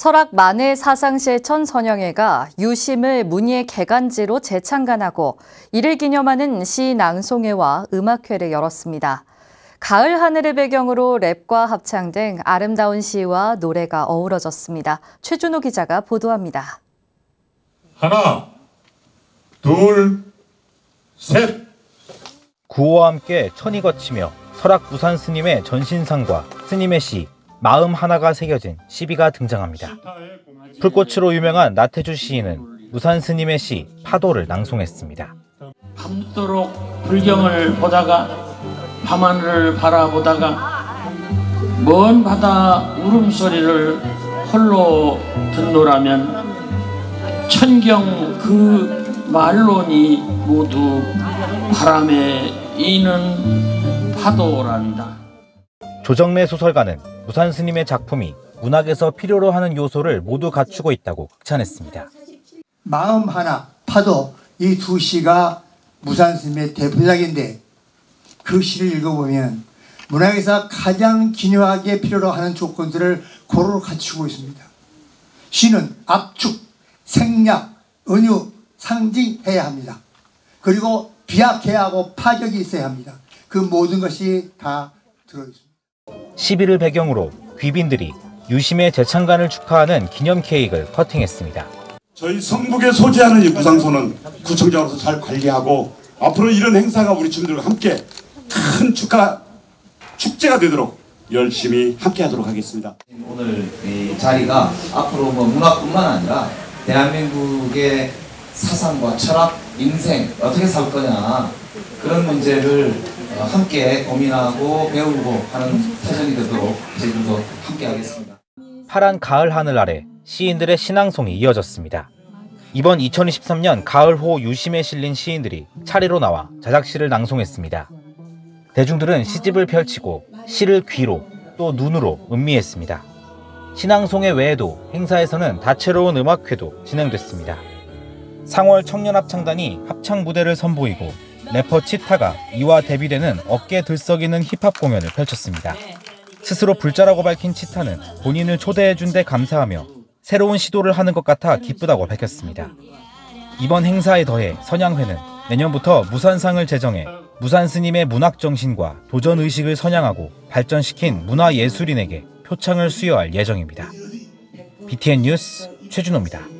설악 만해 사상실천 선영회가 유심을 문예 개간지로 재창간하고 이를 기념하는 시 낭송회와 음악회를 열었습니다. 가을 하늘을 배경으로 랩과 합창 등 아름다운 시와 노래가 어우러졌습니다. 최준호 기자가 보도합니다. 하나, 둘, 셋! 구호와 함께 천이 거치며 설악 무산 스님의 전신상과 스님의 시, 마음 하나가 새겨진 시비가 등장합니다. 풀꽃으로 유명한 나태주 시인은 무산 스님의 시 파도를 낭송했습니다. 밤도록 불경을 보다가 밤하늘을 바라보다가 먼 바다 울음소리를 홀로 듣노라면 천경 그 말론이 모두 바람에 이는 파도란다. 조정래 소설가는 무산 스님의 작품이 문학에서 필요로 하는 요소를 모두 갖추고 있다고 극찬했습니다. 마음 하나, 파도 이 두 시가 무산 스님의 대표작인데 그 시를 읽어보면 문학에서 가장 중요하게 필요로 하는 조건들을 고루 갖추고 있습니다. 시는 압축, 생략, 은유, 상징해야 합니다. 그리고 비약해야 하고 파격이 있어야 합니다. 그 모든 것이 다 들어있습니다. 시비를 배경으로 귀빈들이 유심의 재창간을 축하하는 기념 케이크를 커팅했습니다. 저희 성북에 소재하는 이 무산선원 구청장으로서 잘 관리하고 앞으로 이런 행사가 우리 주민들과 함께 큰 축제가 되도록 열심히 함께하도록 하겠습니다. 오늘 이 자리가 앞으로 뭐 문화뿐만 아니라 대한민국의 사상과 철학, 인생 어떻게 살 거냐 그런 문제를 함께 고민하고 배우고 하는 사전이 되도록 저희들도 함께 하겠습니다. 파란 가을 하늘 아래 시인들의 신앙송이 이어졌습니다. 이번 2023년 가을호 유심에 실린 시인들이 차례로 나와 자작시를 낭송했습니다. 대중들은 시집을 펼치고 시를 귀로 또 눈으로 음미했습니다. 신앙송회 외에도 행사에서는 다채로운 음악회도 진행됐습니다. 상월 청년합창단이 합창 무대를 선보이고 래퍼 치타가 이와 대비되는 어깨 들썩이는 힙합 공연을 펼쳤습니다. 스스로 불자라고 밝힌 치타는 본인을 초대해준 데 감사하며 새로운 시도를 하는 것 같아 기쁘다고 밝혔습니다. 이번 행사에 더해 선양회는 내년부터 무산상을 제정해 무산 스님의 문학 정신과 도전 의식을 선양하고 발전시킨 문화예술인에게 표창을 수여할 예정입니다. BTN 뉴스 최준호입니다.